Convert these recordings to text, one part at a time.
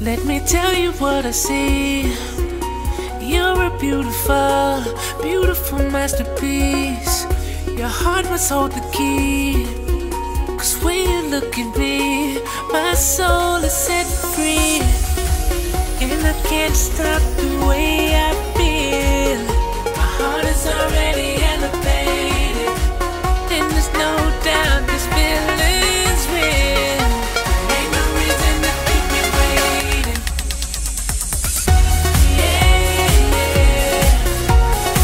Let me tell you what I see. You're a beautiful, beautiful masterpiece. Your heart must hold the key, 'cause when you look at me, my soul is set free. And I can't stop the way I feel. My heart is already elevated, and there's no doubt this feeling's real. Ain't no reason to keep me waiting. Yeah, yeah.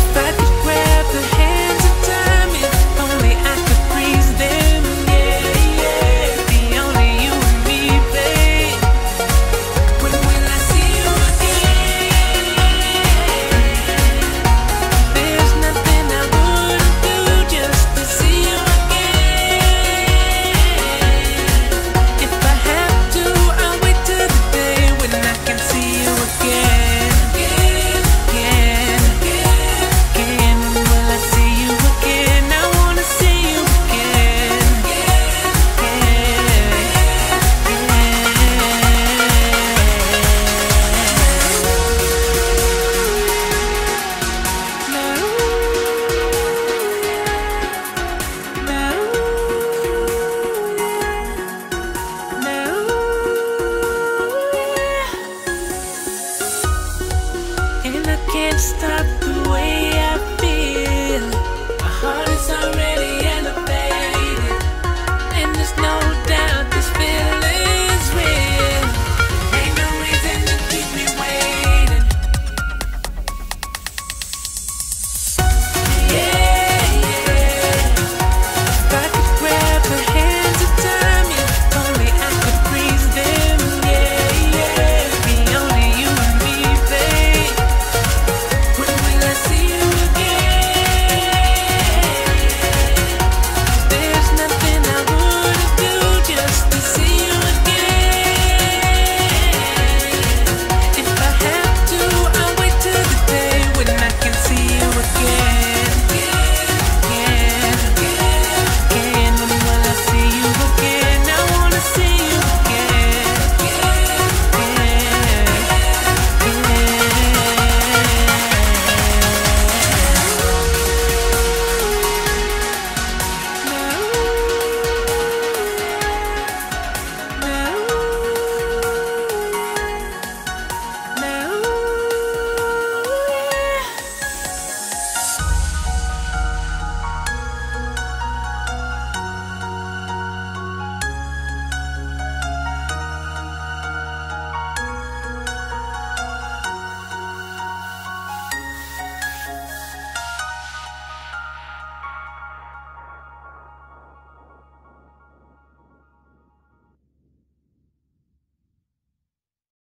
If I could grab the hands of time, if only I could freeze them. Yeah, yeah. The only you and me, babe. When will I see you again? There's nothing I wouldn't do just to see you again. If I have to, I'll wait till the day when I can see you again. Again, again, again. When will I see you again? I wanna see you again. Stop.